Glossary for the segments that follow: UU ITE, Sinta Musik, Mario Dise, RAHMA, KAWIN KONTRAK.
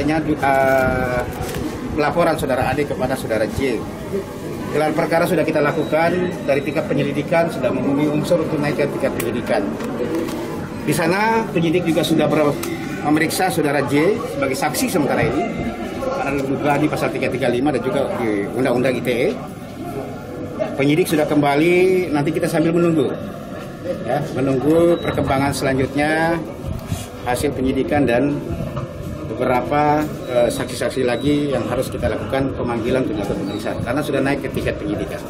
adanya laporan saudara Ade kepada saudara J. Gelar perkara sudah kita lakukan dari tingkat penyelidikan, sudah memenuhi unsur untuk naik ke tingkat penyidikan. Di sana penyidik juga sudah memeriksa saudara J sebagai saksi sementara ini karena diduga di pasal 335 dan juga di Undang-Undang ITE. Penyidik sudah kembali, nanti kita sambil menunggu, ya, menunggu perkembangan selanjutnya hasil penyidikan dan beberapa saksi-saksi lagi yang harus kita lakukan pemanggilan untuk dilakukan pemeriksaan karena sudah naik ke tingkat penyidikan.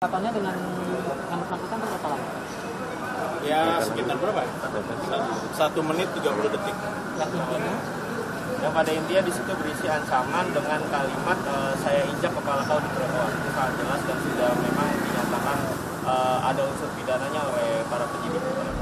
Katanya dengan yang bersangkutan berapa lama? Ya sekitar berapa? 1 menit 30 detik. Ya pada intinya di situ berisi ancaman dengan kalimat saya injak kepala kau di perempuan. Itu sangat jelas dan sudah memang dinyatakan ada unsur pidananya oleh para penyidik.